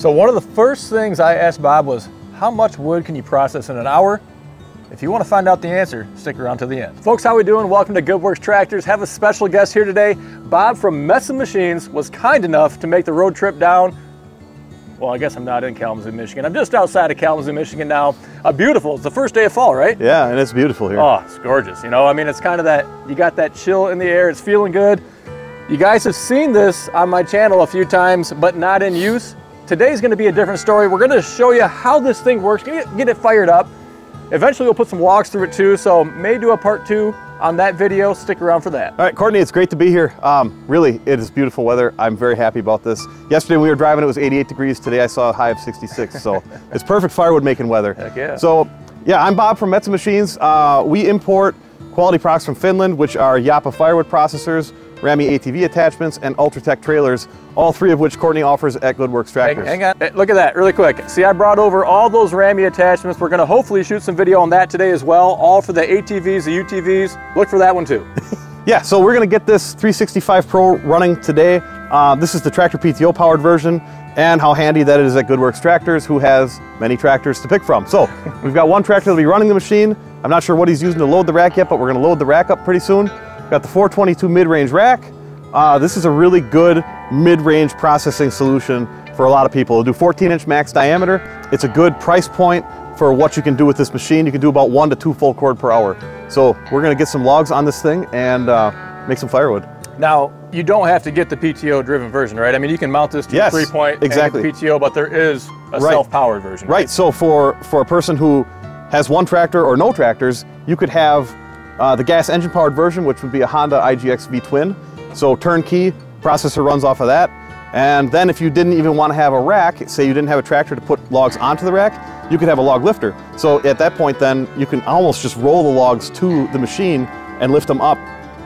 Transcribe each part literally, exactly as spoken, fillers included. So one of the first things I asked Bob was, how much wood can you process in an hour? If you want to find out the answer, stick around to the end. Folks, how we doing? Welcome to Good Works Tractors. Have a special guest here today. Bob from Metsa Machines was kind enough to make the road trip down. Well, I guess I'm not in Kalamazoo, Michigan. I'm just outside of Kalamazoo, Michigan now. Uh, beautiful. It's the first day of fall, right? Yeah, and it's beautiful here. Oh, it's gorgeous. You know, I mean, it's kind of that, you got that chill in the air. It's feeling good. You guys have seen this on my channel a few times, but not in use. Today's going to be a different story. We're going to show you how this thing works, get it fired up. Eventually we'll put some walks through it too, so may do a part two on that video. Stick around for that. All right, Courtney, it's great to be here. Um, really, it is beautiful weather. I'm very happy about this. Yesterday we were driving, it was eighty-eight degrees. Today I saw a high of sixty-six, so it's perfect firewood making weather. Heck yeah. So yeah, I'm Bob from Metsa Machines. Uh, we import quality products from Finland, which are Japa firewood processors, Rammy A T V attachments, and Ultratec trailers, all three of which Courtney offers at Good Works Tractors. Hang, hang on, hey, look at that really quick. See, I brought over all those Rammy attachments. We're gonna hopefully shoot some video on that today as well, all for the A T Vs, the U T Vs. Look for that one too. Yeah, so we're gonna get this three sixty-five Pro running today. Uh, this is the tractor P T O powered version, and how handy that is at Good Works Tractors, who has many tractors to pick from. So we've got one tractor that'll be running the machine. I'm not sure what he's using to load the rack yet, but we're gonna load the rack up pretty soon. Got the four twenty-two mid-range rack. Uh, this is a really good mid-range processing solution for a lot of people. It'll do fourteen inch max diameter. It's a good price point for what you can do with this machine. You can do about one to two full cord per hour. So we're gonna get some logs on this thing and uh, make some firewood. Now, you don't have to get the P T O driven version, right? I mean, you can mount this to yes, a three point exactly. and P T O, but there is a right. self-powered version. Right, right. So for, for a person who has one tractor or no tractors, you could have Uh, the gas engine powered version, which would be a Honda I G X V-twin. So turnkey, processor runs off of that. And then if you didn't even want to have a rack, say you didn't have a tractor to put logs onto the rack, you could have a log lifter. So at that point then, you can almost just roll the logs to the machine and lift them up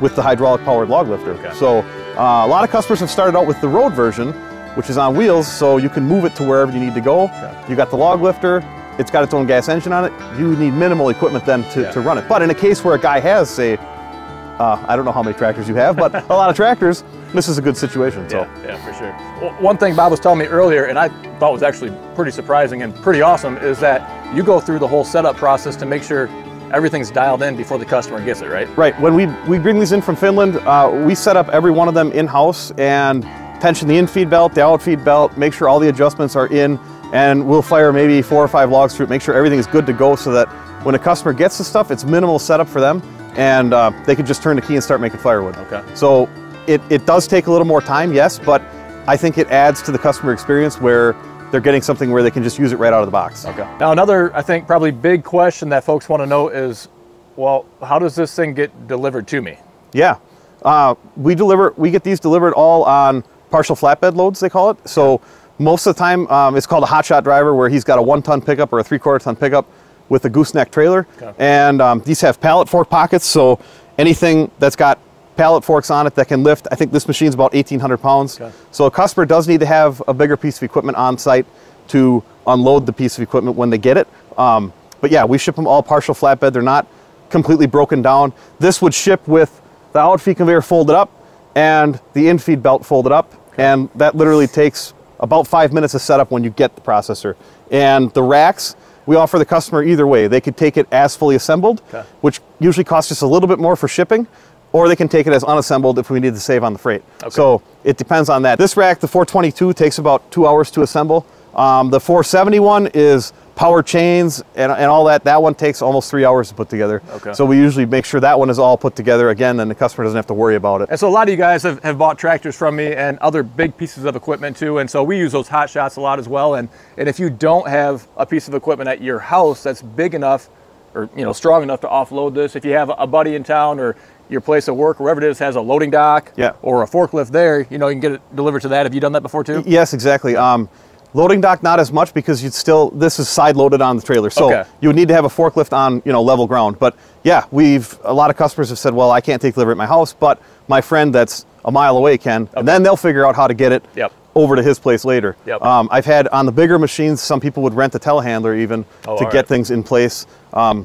with the hydraulic powered log lifter. Okay. So uh, a lot of customers have started out with the road version, which is on wheels, so you can move it to wherever you need to go. Okay. You got the log lifter. It's got its own gas engine on it. You need minimal equipment then to, yeah. to run it. But in a case where a guy has, say, uh, I don't know how many tractors you have, but a lot of tractors, this is a good situation. So. Yeah, yeah, for sure. Well, one thing Bob was telling me earlier, and I thought was actually pretty surprising and pretty awesome, is that you go through the whole setup process to make sure everything's dialed in before the customer gets it, right? Right. When we, we bring these in from Finland, uh, we set up every one of them in-house and tension the in-feed belt, the out-feed belt, make sure all the adjustments are in, and we'll fire maybe four or five logs through it, make sure everything is good to go so that when a customer gets the stuff, it's minimal setup for them, and uh, they can just turn the key and start making firewood. Okay. So it, it does take a little more time, yes, but I think it adds to the customer experience where they're getting something where they can just use it right out of the box. Okay. Now another, I think, probably big question that folks want to know is, well, how does this thing get delivered to me? Yeah, uh, we deliver, we get these delivered all on partial flatbed loads, they call it. So. Yeah. Most of the time, um, it's called a hotshot driver, where he's got a one-ton pickup or a three-quarter-ton pickup with a gooseneck trailer. Okay. And um, these have pallet fork pockets, so anything that's got pallet forks on it that can lift, I think this machine's about eighteen hundred pounds. Okay. So a customer does need to have a bigger piece of equipment on site to unload the piece of equipment when they get it. Um, but yeah, we ship them all partial flatbed. They're not completely broken down. This would ship with the outfeed conveyor folded up and the infeed belt folded up, okay. and that literally takes about five minutes of setup when you get the processor. And the racks, we offer the customer either way. They could take it as fully assembled, okay. which usually costs just a little bit more for shipping, or they can take it as unassembled if we need to save on the freight. Okay. So it depends on that. This rack, the four twenty-two, takes about two hours to assemble. Um, the four seventy-one is power chains and, and all that. That one takes almost three hours to put together. Okay. So we usually make sure that one is all put together again, and the customer doesn't have to worry about it. And so a lot of you guys have, have bought tractors from me and other big pieces of equipment too. And so we use those hot shots a lot as well. And, and if you don't have a piece of equipment at your house that's big enough or you know strong enough to offload this, if you have a buddy in town or your place of work, wherever it is, has a loading dock yeah. or a forklift there, you know, you can get it delivered to that. Have you done that before too? Yes, exactly. Um, Loading dock, not as much, because you'd still, this is side loaded on the trailer. So okay. you would need to have a forklift on, you know, level ground. But yeah, we've, a lot of customers have said, well, I can't take delivery at my house, but my friend that's a mile away can, okay. and then they'll figure out how to get it yep. over to his place later. Yep. Um, I've had on the bigger machines, some people would rent a telehandler even oh, to get right. things in place. Um,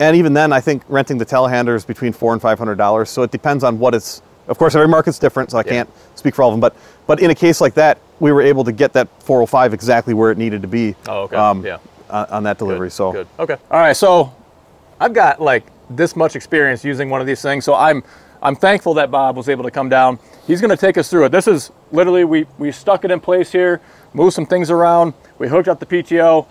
and even then I think renting the telehandler is between four and five hundred dollars. So it depends on what it's Of course, every market's different, so I yeah. can't speak for all of them. But but in a case like that, we were able to get that four oh five exactly where it needed to be. Oh, okay. Um, yeah. On, on that delivery. Good. So good. Okay. All right. So I've got like this much experience using one of these things, so I'm I'm thankful that Bob was able to come down. He's going to take us through it. This is literally we we stuck it in place here, moved some things around, we hooked up the P T O,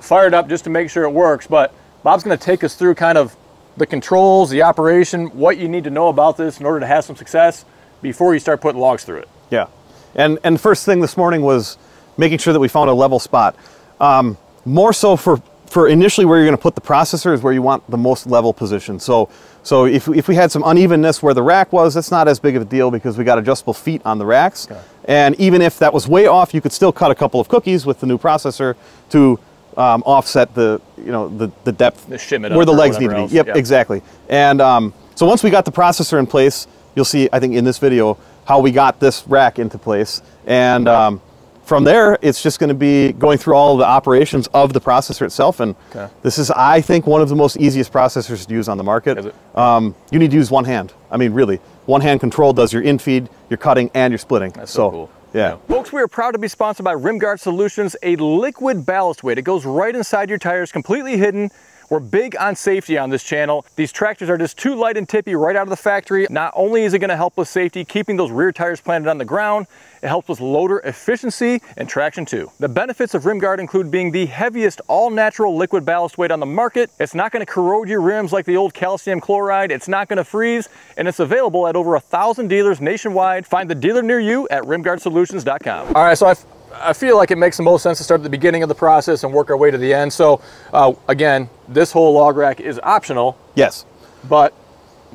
fired up just to make sure it works. But Bob's going to take us through kind of the controls, the operation, what you need to know about this in order to have some success before you start putting logs through it. Yeah, and and first thing this morning was making sure that we found a level spot. Um, more so for for initially where you're going to put the processor is where you want the most level position. So so if, if we had some unevenness where the rack was, that's not as big of a deal because we got adjustable feet on the racks. Okay. And even if that was way off, you could still cut a couple of cookies with the new processor to Um, offset the you know the the depth the shim it where the legs need to be. Else. Yep, yeah. exactly. And um, so once we got the processor in place, you'll see I think in this video how we got this rack into place. And okay. um, from there, it's just going to be going through all the operations of the processor itself. And okay. this is I think one of the most easiest processors to use on the market. Is it? Um, you need to use one hand. I mean, really, one hand control does your in feed, your cutting, and your splitting. That's so, so cool. Yeah. Folks, we are proud to be sponsored by RimGuard Solutions, a liquid ballast weight. It goes right inside your tires, completely hidden. We're big on safety on this channel. These tractors are just too light and tippy right out of the factory. Not only is it going to help with safety, keeping those rear tires planted on the ground, it helps with loader efficiency and traction too. The benefits of RimGuard include being the heaviest all-natural liquid ballast weight on the market. It's not going to corrode your rims like the old calcium chloride. It's not going to freeze, and it's available at over a thousand dealers nationwide. Find the dealer near you at rim guard solutions dot com. All right, so I've I feel like it makes the most sense to start at the beginning of the process and work our way to the end. So uh, again, this whole log rack is optional. Yes. But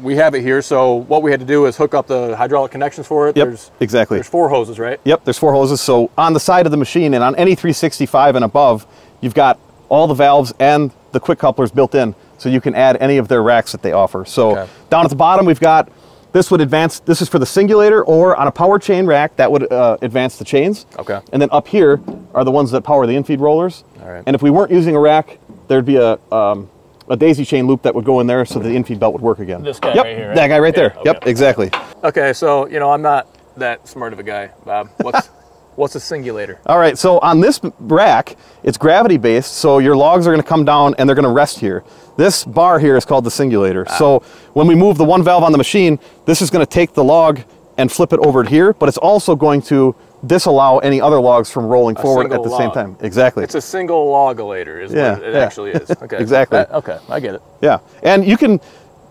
we have it here. So what we had to do is hook up the hydraulic connections for it. Yep, there's, exactly. There's four hoses, right? Yep, there's four hoses. So on the side of the machine and on any three sixty-five and above, you've got all the valves and the quick couplers built in. So you can add any of their racks that they offer. So okay. down at the bottom, we've got this would advance, this is for the singulator, or on a power chain rack, that would uh, advance the chains. Okay. And then up here are the ones that power the infeed rollers. All right. And if we weren't using a rack, there'd be a, um, a daisy chain loop that would go in there so the infeed belt would work again. This guy yep. right here, right? That guy right there. Yeah, okay. Yep, exactly. Okay, so, you know, I'm not that smart of a guy, Bob. What's, what's a singulator? All right, so on this rack, it's gravity-based, so your logs are gonna come down and they're gonna rest here. This bar here is called the singulator. Ah. So when we move the one valve on the machine, this is going to take the log and flip it over here, but it's also going to disallow any other logs from rolling a forward at the log. Same time. Exactly. It's a single logulator is yeah, what it yeah. actually is. Okay. Exactly. That, okay, I get it. Yeah. And you can,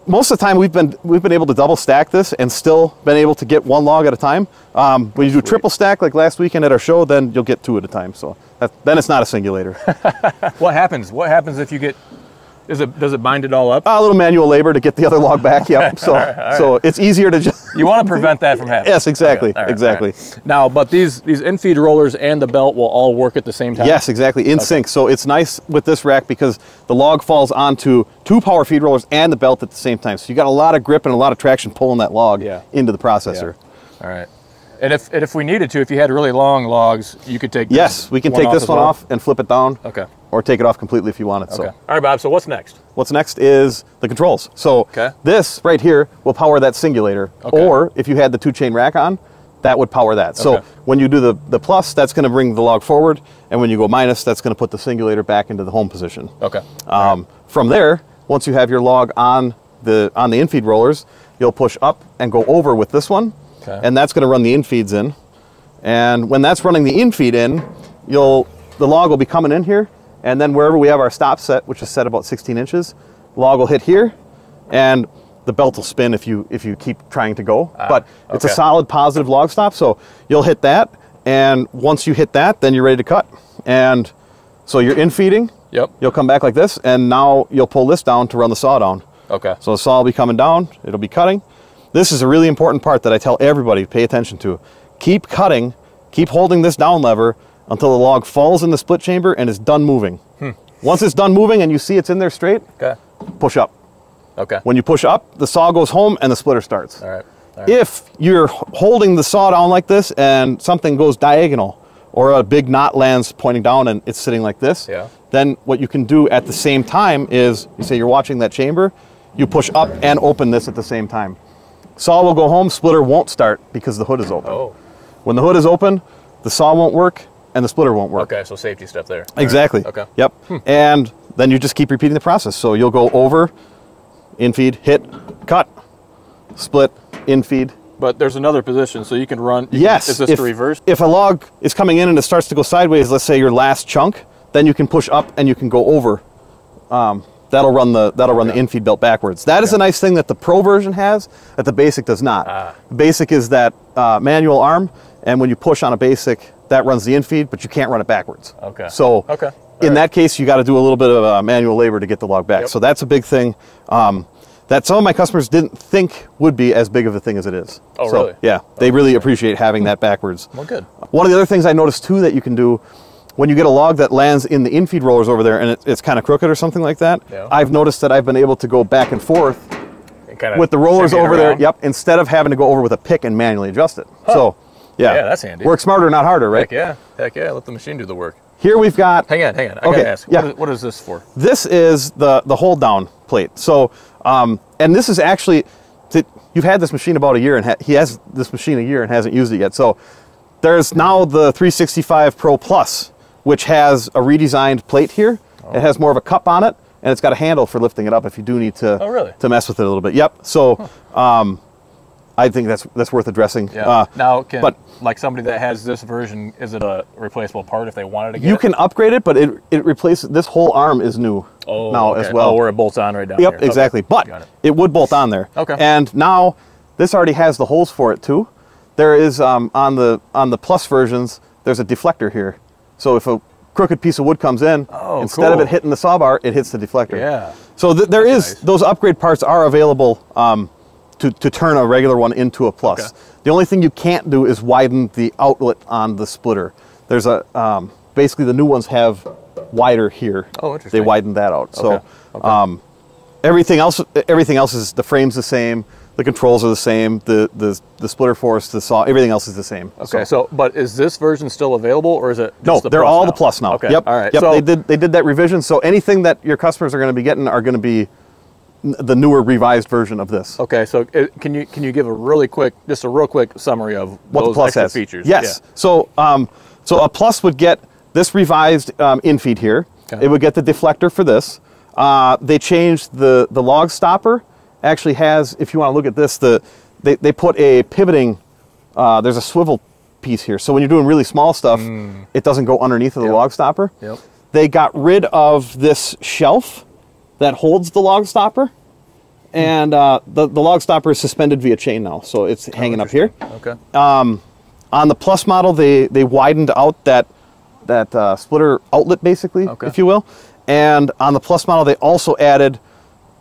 most of the time we've been we've been able to double stack this and still been able to get one log at a time. Um, when you do Sweet. triple stack like last weekend at our show, then you'll get two at a time. So that, then it's not a singulator. What happens? What happens if you get... Is it, does it bind it all up? Uh, a little manual labor to get the other log back, yeah. So, all right, all right. so it's easier to just... You want to prevent that from happening. Yes, exactly, okay. right, exactly. Right. Now, but these, these in-feed rollers and the belt will all work at the same time? Yes, exactly, in okay. sync. So it's nice with this rack because the log falls onto two power feed rollers and the belt at the same time. So you got a lot of grip and a lot of traction pulling that log yeah. into the processor. Yeah. All right. And if, and if we needed to, if you had really long logs, you could take this Yes, we can take this one off and flip it down. Okay. Or take it off completely if you want it. Okay. So. All right, Bob, so what's next? What's next is the controls. So okay. this right here will power that singulator. Okay. Or if you had the two-chain rack on, that would power that. So okay. when you do the, the plus, that's going to bring the log forward. And when you go minus, that's going to put the singulator back into the home position. Okay. Um, right. From there, once you have your log on the, on the in-feed rollers, you'll push up and go over with this one. Okay. And that's going to run the infeeds in. And when that's running the infeed in, you'll the log will be coming in here. And then wherever we have our stop set, which is set about sixteen inches, log will hit here. And the belt will spin if you if you keep trying to go. Ah, but it's okay. a solid positive log stop. So you'll hit that. And once you hit that, then you're ready to cut. And so you're infeeding. Yep. You'll come back like this. And now you'll pull this down to run the saw down. Okay. So the saw will be coming down. It'll be cutting. This is a really important part that I tell everybody pay attention to. Keep cutting, keep holding this down lever until the log falls in the split chamber and is done moving. Hmm. Once it's done moving and you see it's in there straight, okay. push up. Okay. When you push up, the saw goes home and the splitter starts. All right. All right. If you're holding the saw down like this and something goes diagonal or a big knot lands pointing down and it's sitting like this, yeah. then what you can do at the same time is, you say you're watching that chamber, you push up and open this at the same time. Saw will go home, splitter won't start because the hood is open. Oh. When the hood is open, the saw won't work and the splitter won't work. Okay, so safety stuff there. Exactly. Right. Okay. Yep. Hmm. And then you just keep repeating the process. So you'll go over, infeed, hit, cut, split, infeed. But there's another position, so you can run. You yes. Can, is this if, the reverse? If a log is coming in and it starts to go sideways, let's say your last chunk, then you can push up and you can go over. Um, that'll run the that'll okay. run the infeed belt backwards. That okay. is a nice thing that the Pro version has that the Basic does not. Ah. The Basic is that uh, manual arm, and when you push on a Basic, that runs the infeed, but you can't run it backwards. Okay. So okay. in right. that case, you got to do a little bit of uh, manual labor to get the log back. Yep. So that's a big thing. Um, That some of my customers didn't think would be as big of a thing as it is. Oh, so, really? Yeah, they really appreciate having that backwards. Well, good. One of the other things I noticed too that you can do when you get a log that lands in the infeed rollers over there and it, it's kind of crooked or something like that, yeah. I've noticed that I've been able to go back and forth and kind of with the rollers over there. Yep, instead of having to go over with a pick and manually adjust it. Huh. So, yeah. Yeah, that's handy. Work smarter, not harder, right? Heck yeah. Heck yeah. Let the machine do the work. Here we've got. Hang on, hang on. I okay. gotta ask. Yeah. What, is, what is this for? This is the the hold down plate. So. Um, and this is actually, you've had this machine about a year and ha he has this machine a year and hasn't used it yet. So there's now the three sixty-five Pro Plus, which has a redesigned plate here. Oh. It has more of a cup on it and it's got a handle for lifting it up if you do need to, oh, really? to mess with it a little bit. Yep. So, huh. um, I think that's that's worth addressing. Yeah. Uh, now, can, but like somebody that has this version, is it a replaceable part if they wanted to get? You it? can upgrade it, but it it replaces this whole arm is new oh, now okay. as well. Oh, where it bolts on right down. Yep, here. exactly. Okay. But it. it would bolt on there. Okay. And now, this already has the holes for it too. There is um, on the on the Plus versions, there's a deflector here. So if a crooked piece of wood comes in, oh, instead cool. of it hitting the sawbar, it hits the deflector. Yeah. So th there that's is nice. Those upgrade parts are available. Um, To, to turn a regular one into a Plus. Okay. The only thing you can't do is widen the outlet on the splitter. There's a, um, basically the new ones have wider here. Oh, interesting. They widened that out. So okay. Okay. Um, everything else, everything else is, the frame's the same, the controls are the same, the, the, the splitter force, the saw, everything else is the same. Okay, so, so but is this version still available or is it just No, the they're Plus all now? the Plus now. Okay, yep. all right. Yep, so, they, did, they did that revision. So anything that your customers are gonna be getting are gonna be the newer revised version of this. Okay, so it, can you can you give a really quick, just a real quick summary of what those the Plus extra has. features? Yes. Yeah. So um, so a Plus would get this revised um, infeed here. Okay. It would get the deflector for this. Uh, they changed the the log stopper. Actually has, if you want to look at this, the they they put a pivoting. Uh, there's a swivel piece here, so when you're doing really small stuff, mm. it doesn't go underneath of the yep. log stopper. Yep. They got rid of this shelf that holds the log stopper, and uh, the, the log stopper is suspended via chain now, so it's hanging oh, up here. Okay. Um, on the Plus model, they, they widened out that, that uh, splitter outlet, basically, okay. if you will. And on the Plus model, they also added,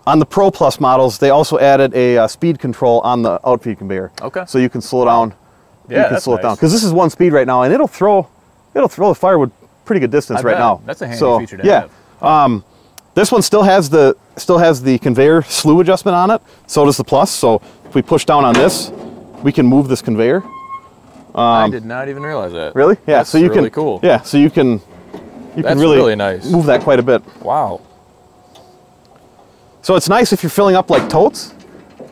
on the Pro Plus models, they also added a uh, speed control on the outfeed conveyor. Okay. So you can slow down. Yeah, you can slow nice. it down. Because this is one speed right now, and it'll throw, it'll throw the firewood pretty good distance I right bet. now. That's a handy so, feature to yeah. have. Um, This one still has the still has the conveyor slew adjustment on it. So does the Plus. So if we push down on this, we can move this conveyor. Um, I did not even realize that. Really? Yeah. That's so you really can. Cool. Yeah. So you can. You That's can really, really nice. move that quite a bit. Wow. So it's nice if you're filling up like totes,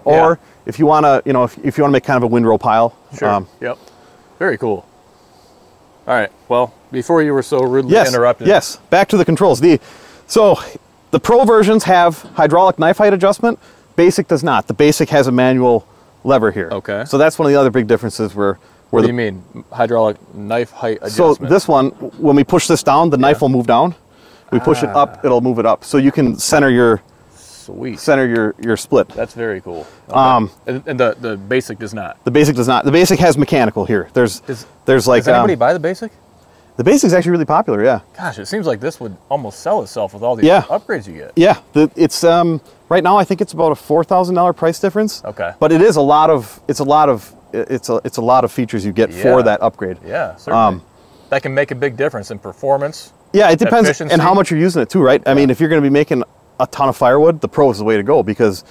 or yeah. if you wanna, you know, if if you wanna make kind of a windrow pile. Sure. Um, yep. Very cool. All right. Well, before you were so rudely yes, interrupted. Yes. Back to the controls. The so. The Pro versions have hydraulic knife height adjustment. Basic does not. The Basic has a manual lever here. Okay. So that's one of the other big differences where... where what do the, you mean? Hydraulic knife height adjustment? So this one, when we push this down, the yeah. knife will move down. We ah. push it up, it'll move it up. So you can center your... Sweet. Center your, your split. That's very cool. Okay. Um, and and the, the Basic does not? The Basic does not. The Basic has mechanical here. There's, is, there's like... Does anybody um, buy the Basic? The Basic's actually really popular, yeah. Gosh, it seems like this would almost sell itself with all these yeah. upgrades you get. Yeah, the, it's um, right now I think it's about a four thousand dollar price difference. Okay, but it is a lot of it's a lot of it's a it's a lot of features you get yeah. for that upgrade. Yeah, certainly. Um, that can make a big difference in performance. Yeah, it depends efficiency. and how much you're using it too, right? I yeah. mean, if you're going to be making a ton of firewood, the Pro is the way to go because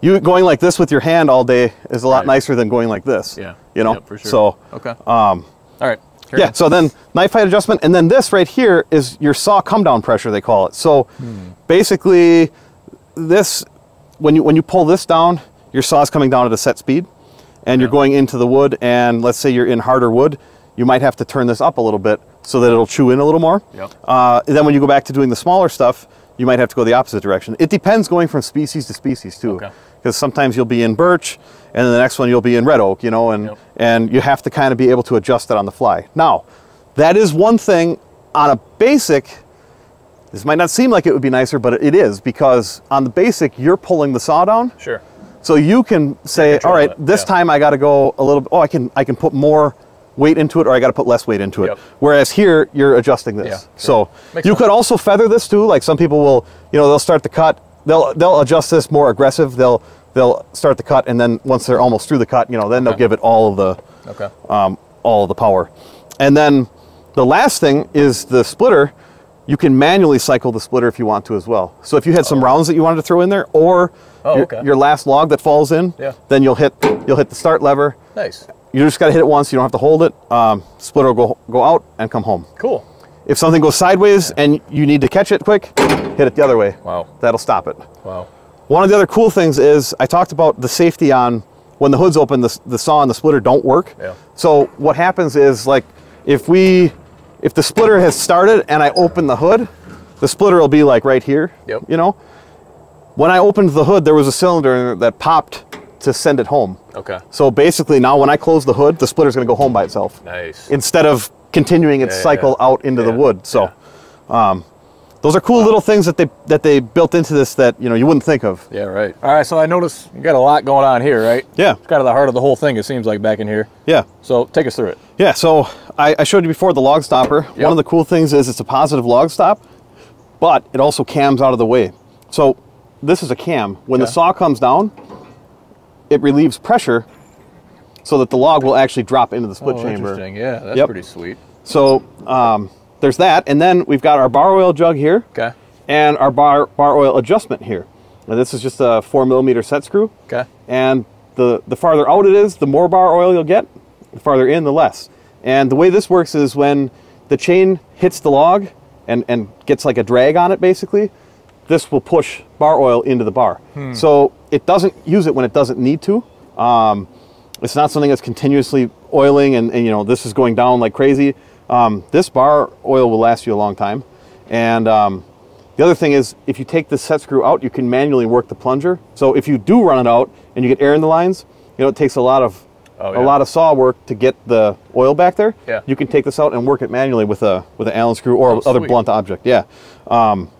you going like this with your hand all day is a lot right. nicer than going like this. Yeah, you know. Yeah, for sure. So okay. Um, all right. Here. Yeah, so then knife height adjustment, and then this right here is your saw come down pressure, they call it. So hmm. basically, this when you when you pull this down, your saw is coming down at a set speed. and you're going into the wood, and let's say you're in harder wood, you might have to turn this up a little bit so that it'll chew in a little more. Yep. Uh, and then when you go back to doing the smaller stuff, you might have to go the opposite direction. It depends going from species to species too, because okay. sometimes you'll be in birch, and then the next one you'll be in red oak, you know, and, yep. and you have to kind of be able to adjust that on the fly. Now, that is one thing on a basic. This might not seem like it would be nicer, but it is, because on the basic, you're pulling the saw down. Sure. So you can say, all right, this yeah. time I got to go a little bit, oh, I can, I can put more weight into it, or I got to put less weight into it. Yep. Whereas here, you're adjusting this. Yeah, so Makes you sense. could also feather this too. Like some people will, you know, they'll start the cut, they'll, they'll adjust this more aggressive. They'll, they'll start the cut. And then once they're almost through the cut, you know, then they'll okay. give it all of the, okay. um, all of the power. And then the last thing is the splitter. You can manually cycle the splitter if you want to as well. So if you had some oh. rounds that you wanted to throw in there, or oh, your, okay. your last log that falls in, yeah. then you'll hit you'll hit the start lever. Nice. You just gotta hit it once, you don't have to hold it. Um, splitter will go, go out and come home. Cool. If something goes sideways yeah. and you need to catch it quick, hit it the other way. Wow. That'll stop it. Wow. One of the other cool things is, I talked about the safety on, when the hood's open, the, the saw and the splitter don't work. Yeah. So what happens is, like, if we, If the splitter has started and I open the hood, the splitter will be like right here, yep. you know? When I opened the hood, there was a cylinder that popped to send it home. Okay. So basically now when I close the hood, the splitter's gonna go home by itself. Nice. Instead of continuing its yeah, cycle yeah. out into yeah. the wood. So yeah. um, those are cool wow. little things that they that they built into this that, you know, you wouldn't think of. Yeah, right. All right, so I noticed you got a lot going on here, right? Yeah. It's kind of the heart of the whole thing, it seems like, back in here. Yeah. So take us through it. Yeah, so I, I showed you before the log stopper. Yep. One of the cool things is it's a positive log stop, but it also cams out of the way. So this is a cam. When yeah. the saw comes down, it relieves pressure so that the log will actually drop into the split oh, chamber. Interesting. Yeah, that's yep. pretty sweet. So um, there's that, and then we've got our bar oil jug here, okay. and our bar, bar oil adjustment here. Now this is just a four millimeter set screw, okay. and the, the farther out it is, the more bar oil you'll get, the farther in, the less. And the way this works is when the chain hits the log and, and gets like a drag on it basically, this will push bar oil into the bar. Hmm. So it doesn't use it when it doesn't need to. Um, it's not something that's continuously oiling and, and you know, this is going down like crazy. Um, this bar oil will last you a long time. And um, the other thing is, if you take this set screw out, you can manually work the plunger. So if you do run it out and you get air in the lines, you know, it takes a lot of oh, yeah. a lot of saw work to get the oil back there. Yeah. You can take this out and work it manually with a with an Allen screw or oh, other sweet. blunt object. Yeah. Um,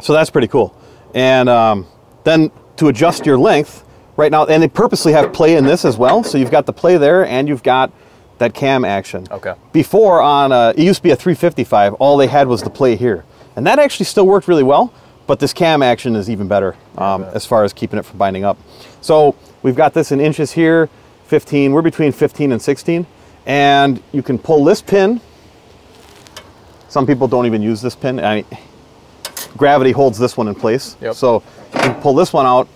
so that's pretty cool. And um, then to adjust your length right now, and they purposely have play in this as well. So you've got the play there, and you've got that cam action. Okay. Before on a, it used to be a three fifty-five, all they had was the play here. And that actually still worked really well, but this cam action is even better um, yeah, as far as keeping it from binding up. So we've got this in inches here, fifteen, we're between fifteen and sixteen. And you can pull this pin. Some people don't even use this pin. I mean, gravity holds this one in place. Yep. So you can pull this one out,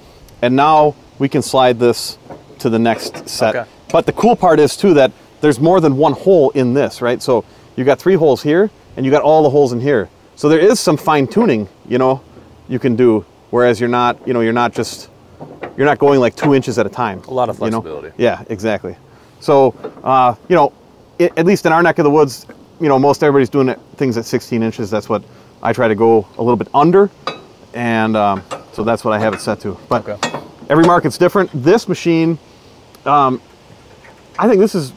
and now we can slide this to the next set. Okay. But the cool part is too that there's more than one hole in this, right? So you got three holes here, and you got all the holes in here. So there is some fine tuning, you know, you can do, whereas you're not, you know, you're not just, you're not going like two inches at a time. A lot of flexibility. You know? Yeah, exactly. So, uh, you know, it, at least in our neck of the woods, you know, most everybody's doing it, things at sixteen inches. That's what I try to go a little bit under. And um, so that's what I have it set to. But okay. every market's different. This machine, um, I think this is,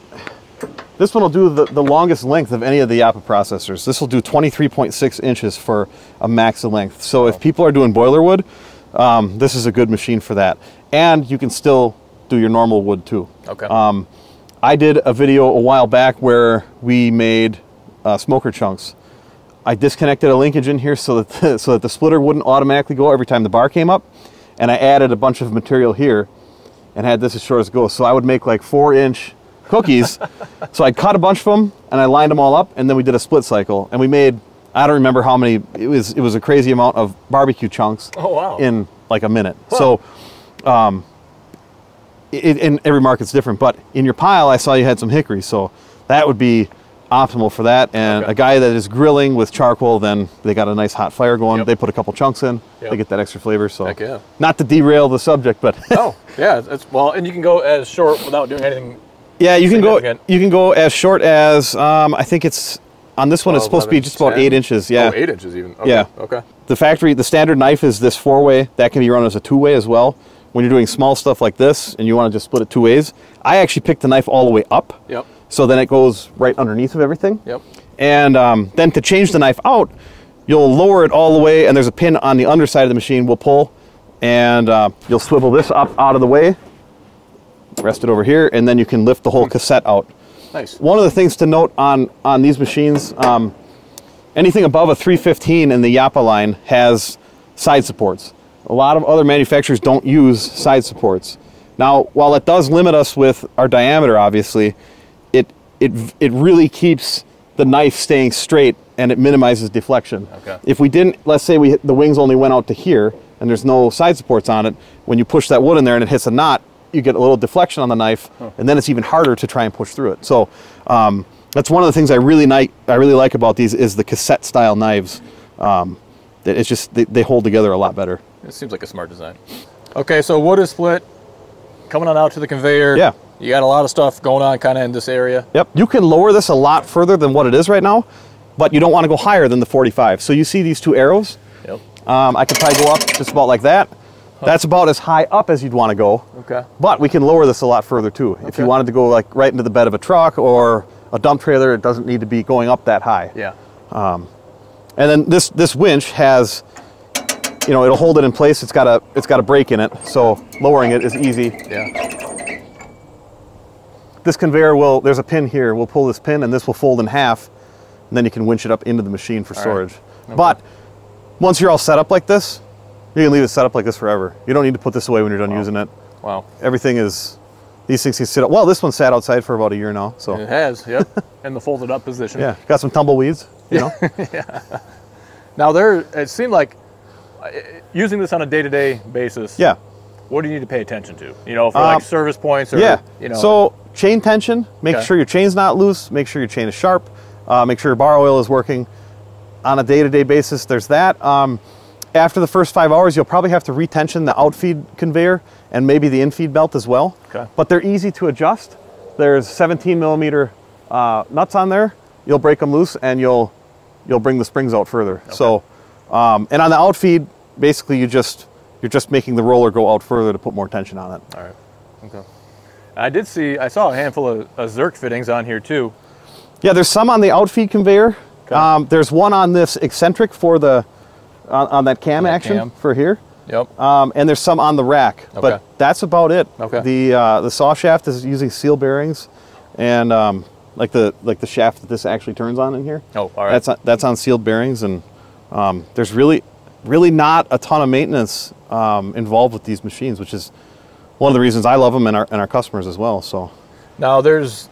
this one will do the, the longest length of any of the Japa processors. This will do twenty-three point six inches for a max length. So wow. if people are doing boiler wood, um, this is a good machine for that. And you can still do your normal wood too. Okay. Um, I did a video a while back where we made uh, smoker chunks. I disconnected a linkage in here so that, the, so that the splitter wouldn't automatically go every time the bar came up. And I added a bunch of material here and had this as short as it goes. So I would make like four inch cookies. So I cut a bunch of them and I lined them all up, and then we did a split cycle, and we made, I don't remember how many, it was it was a crazy amount of barbecue chunks oh, wow. in like a minute. Whoa. So um, it, and every market's different, but in your pile I saw you had some hickory, so that would be optimal for that. And okay. a guy that is grilling with charcoal, then they got a nice hot fire going. Yep. They put a couple chunks in. Yep. They get that extra flavor. So Heck yeah. not to derail the subject, but oh yeah, it's, well, and you can go as short without doing anything. Yeah, you can go. You can go as short as um, I think it's on this one. It's supposed to be just about eight inches. Yeah, oh, eight inches even. Okay. Yeah. Okay. The factory, the standard knife is this four-way. That can be run as a two-way as well. When you're doing small stuff like this and you want to just split it two ways, I actually picked the knife all the way up. Yep. So then it goes right underneath of everything. Yep. And um, then to change the knife out, you'll lower it all the way, and there's a pin on the underside of the machine. We'll pull, and uh, you'll swivel this up out of the way. Rest it over here, and then you can lift the whole cassette out. Nice. One of the things to note on on these machines, um, anything above a three fifteen in the Japa line has side supports. A lot of other manufacturers don't use side supports. Now, while it does limit us with our diameter, obviously, it it it really keeps the knife staying straight, and it minimizes deflection. Okay. If we didn't, let's say we the wings only went out to here, and there's no side supports on it. When you push that wood in there and it hits a knot, you get a little deflection on the knife, huh. and then it's even harder to try and push through it. So um, that's one of the things I really like. I really like about these is the cassette style knives. Um, it's just they, they hold together a lot better. It seems like a smart design. Okay, so wood is split, coming on out to the conveyor. Yeah, you got a lot of stuff going on kind of in this area. Yep, you can lower this a lot further than what it is right now, but you don't want to go higher than the forty-five. So you see these two arrows. Yep. Um, I could probably go up just about like that. That's about as high up as you'd want to go. Okay. But we can lower this a lot further too. Okay. If you wanted to go like right into the bed of a truck or a dump trailer, it doesn't need to be going up that high. Yeah. Um, and then this this winch has, you know, it'll hold it in place. It's got a it's got a brake in it, so lowering it is easy. Yeah. This conveyor will there's a pin here. We'll pull this pin, and this will fold in half, and then you can winch it up into the machine for all storage. Right. Okay. But once you're all set up like this, you can leave it set up like this forever. You don't need to put this away when you're done wow. using it. Wow. Everything is, these things can sit up. Well, this one sat outside for about a year now, so. It has, yep. In the folded up position. Yeah, got some tumbleweeds, you know? Yeah. Now there, it seemed like, using this on a day-to-day -day basis, yeah. what do you need to pay attention to? You know, for um, like service points or, yeah. you know. So chain tension, make okay. sure your chain's not loose, make sure your chain is sharp, uh, make sure your bar oil is working. On a day-to-day -day basis, there's that. Um, After the first five hours, you'll probably have to retension the outfeed conveyor and maybe the infeed belt as well. Okay. But they're easy to adjust. There's seventeen millimeter uh, nuts on there. You'll break them loose and you'll you'll bring the springs out further. Okay. So, um, and on the outfeed, basically you just you're just making the roller go out further to put more tension on it. All right. Okay. I did see I saw a handful of, of Zerk fittings on here too. Yeah, there's some on the outfeed conveyor. Okay. Um, there's one on this eccentric for the. On, on that cam on that action cam. for here. Yep. Um, and there's some on the rack, okay. but that's about it. Okay. The uh, the saw shaft is using seal bearings, and um, like the like the shaft that this actually turns on in here. Oh, all right. That's on, that's on sealed bearings, and um, there's really really not a ton of maintenance um, involved with these machines, which is one of the reasons I love them and our and our customers as well. So now there's,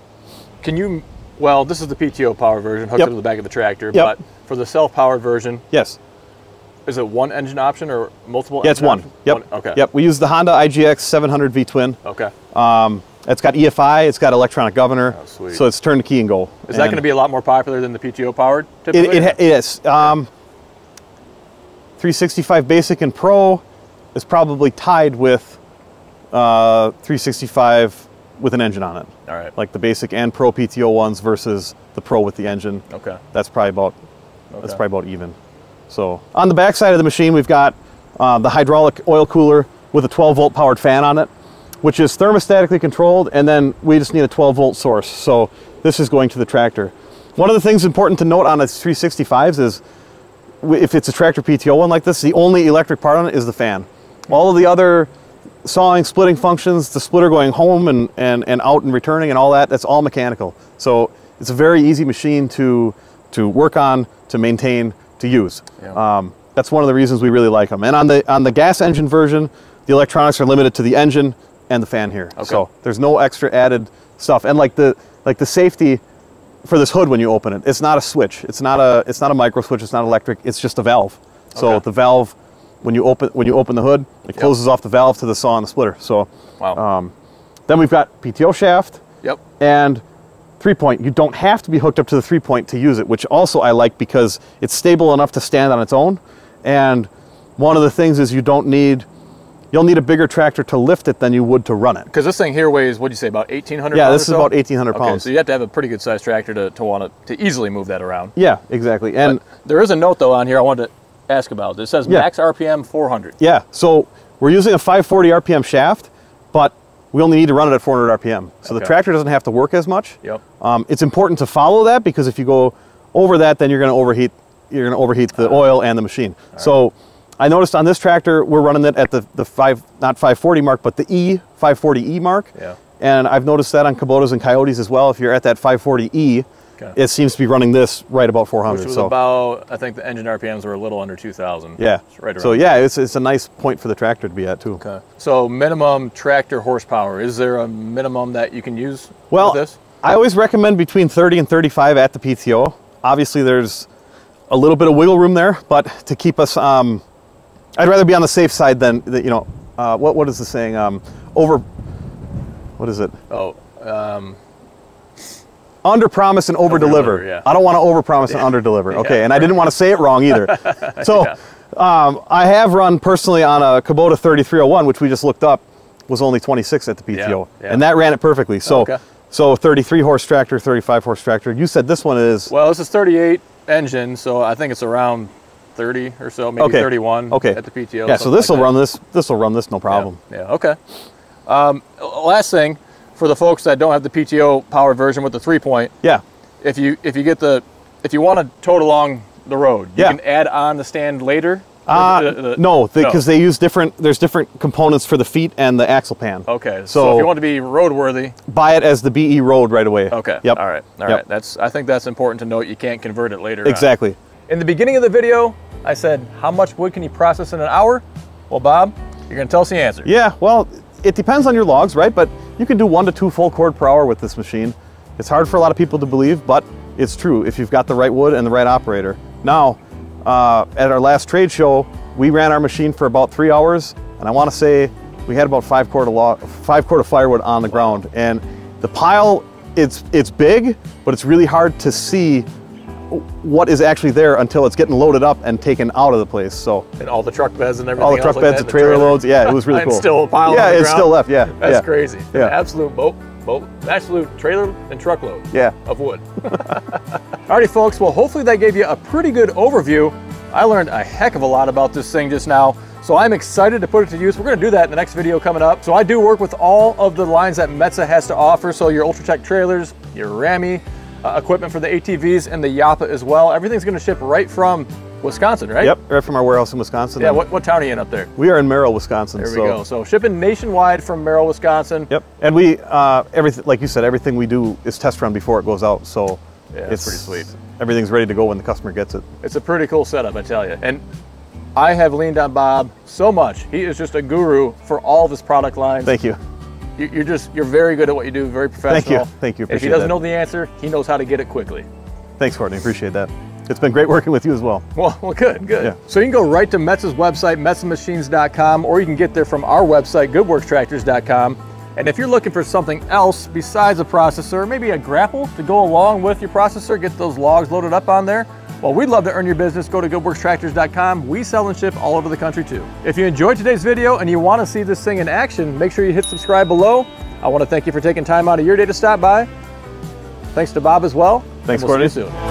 can you? Well, this is the P T O power version hooked yep. up to the back of the tractor, yep. but for the self-powered version, yes. Is it one engine option or multiple? Yeah, it's one. Option? Yep. One, okay. Yep. We use the Honda I G X seven hundred V twin. Okay. Um, it's got E F I. It's got electronic governor. Oh, sweet. So it's turn the key and go. Is and that going to be a lot more popular than the P T O powered? Typically? It, it is. Um, three sixty-five Basic and Pro is probably tied with uh, three sixty-five with an engine on it. All right. Like the Basic and Pro P T O ones versus the Pro with the engine. Okay. That's probably about. Okay. That's probably about even. So on the back side of the machine, we've got uh, the hydraulic oil cooler with a twelve volt powered fan on it, which is thermostatically controlled, and then we just need a twelve volt source. So this is going to the tractor. One of the things important to note on the three sixty-fives is if it's a tractor P T O one like this, the only electric part on it is the fan. All of the other sawing, splitting functions, the splitter going home and, and, and out and returning and all that, that's all mechanical. So it's a very easy machine to, to work on, to maintain, to use. Yeah. Um, that's one of the reasons we really like them. And on the on the gas engine version, the electronics are limited to the engine and the fan here. Okay. So there's no extra added stuff. And like the like the safety for this hood when you open it, it's not a switch. It's not a it's not a micro switch. It's not electric. It's just a valve. So okay. the valve, when you open when you open the hood, it yep. closes off the valve to the saw and the splitter. So wow. um, then we've got P T O shaft. Yep. And three-point. You don't have to be hooked up to the three-point to use it, which also I like because it's stable enough to stand on its own. And one of the things is you don't need, you'll need a bigger tractor to lift it than you would to run it. Because this thing here weighs, what'd you say, about eighteen hundred yeah, pounds? Yeah, this is so? about eighteen hundred pounds. Okay, so you have to have a pretty good sized tractor to, to want to, to easily move that around. Yeah, exactly. And but there is a note though on here I wanted to ask about. It says yeah. max R P M four hundred. Yeah, so we're using a five forty R P M shaft, but we only need to run it at four hundred R P M. So okay. the tractor doesn't have to work as much. Yep. Um, it's important to follow that because if you go over that, then you're going to overheat, you're going to overheat the oil and the machine. Right. So I noticed on this tractor, we're running it at the, the five, not five forty mark, but the E, five forty E mark. Yeah. And I've noticed that on Kubotas and Coyotes as well. If you're at that five forty E, okay. it seems to be running this right about four hundred. Which was so about, I think the engine R P Ms were a little under two thousand. Yeah. It's right around so yeah, it's, it's a nice point for the tractor to be at too. Okay. So minimum tractor horsepower, is there a minimum that you can use well, with this? I always recommend between thirty and thirty-five at the P T O. Obviously there's a little bit of wiggle room there, but to keep us, um, I'd rather be on the safe side than, you know, uh, what, what is the saying? Um, over, what is it? Oh, um, under promise and over deliver. Over, yeah. I don't want to over promise yeah. and under deliver. Okay. Yeah, and right. I didn't want to say it wrong either. So yeah. um, I have run personally on a Kubota thirty-three oh one, which we just looked up was only twenty-six at the P T O yeah, yeah. and that ran it perfectly. So, okay. so thirty-three horse tractor, thirty-five horse tractor. You said this one is, well, this is thirty-eight engine. So I think it's around thirty or so, maybe okay. thirty-one okay. at the P T O. Yeah, so this will like run this, this will run this, no problem. Yeah, yeah. okay. Um, last thing, for the folks that don't have the P T O powered version with the three-point, yeah. if you if you get the, if you want to tow it along the road, you yeah. can add on the stand later? Uh, the, the, the, no, because no. they use different, there's different components for the feet and the axle pan. Okay, so, so if you want to be roadworthy, buy it as the B E road right away. Okay, yep. all right, all yep. right. That's, I think that's important to note. You can't convert it later Exactly. On. In the beginning of the video, I said, how much wood can you process in an hour? Well, Bob, you're gonna tell us the answer. Yeah, well, it depends on your logs, right? But you can do one to two full cord per hour with this machine. It's hard for a lot of people to believe, but it's true if you've got the right wood and the right operator. Now, uh, at our last trade show, we ran our machine for about three hours, and I wanna say we had about five cord of, log, five cord of firewood on the ground. And the pile, it's, it's big, but it's really hard to see what is actually there until it's getting loaded up and taken out of the place. So and all the truck beds and everything. All the truck beds, like the trailer, trailer loads. Yeah, it was really cool. It's still a pile. Yeah, on the it's ground. still left. Yeah, that's yeah. crazy. Yeah, an absolute boat, boat, absolute trailer and truckload. Yeah, of wood. Alrighty, folks. Well, hopefully that gave you a pretty good overview. I learned a heck of a lot about this thing just now, so I'm excited to put it to use. We're going to do that in the next video coming up. So I do work with all of the lines that Metsa has to offer. So your Ultratec trailers, your Rammy. Uh, equipment for the A T Vs and the Japa as well. Everything's going to ship right from Wisconsin, right? Yep, right from our warehouse in Wisconsin. Yeah, what, what town are you in up there? We are in Merrill, Wisconsin. There we so. go. So shipping nationwide from Merrill, Wisconsin. Yep, and we, uh, everything, like you said, everything we do is test run before it goes out. So yeah, it's pretty sweet. Everything's ready to go when the customer gets it. It's a pretty cool setup, I tell you. And I have leaned on Bob so much. He is just a guru for all of his product lines. Thank you. You're just, you're very good at what you do, very professional. Thank you, thank you, appreciate that. If he doesn't know the answer, he knows how to get it quickly. Thanks, Courtney, appreciate that. It's been great working with you as well. Well, well good, good. Yeah. So you can go right to Metsa's website, metsa machines dot com, or you can get there from our website, good works tractors dot com. And if you're looking for something else besides a processor, maybe a grapple to go along with your processor, get those logs loaded up on there, well, we'd love to earn your business. Go to good works tractors dot com. We sell and ship all over the country too. If you enjoyed today's video and you want to see this thing in action, make sure you hit subscribe below. I want to thank you for taking time out of your day to stop by. Thanks to Bob as well. Thanks, Courtney.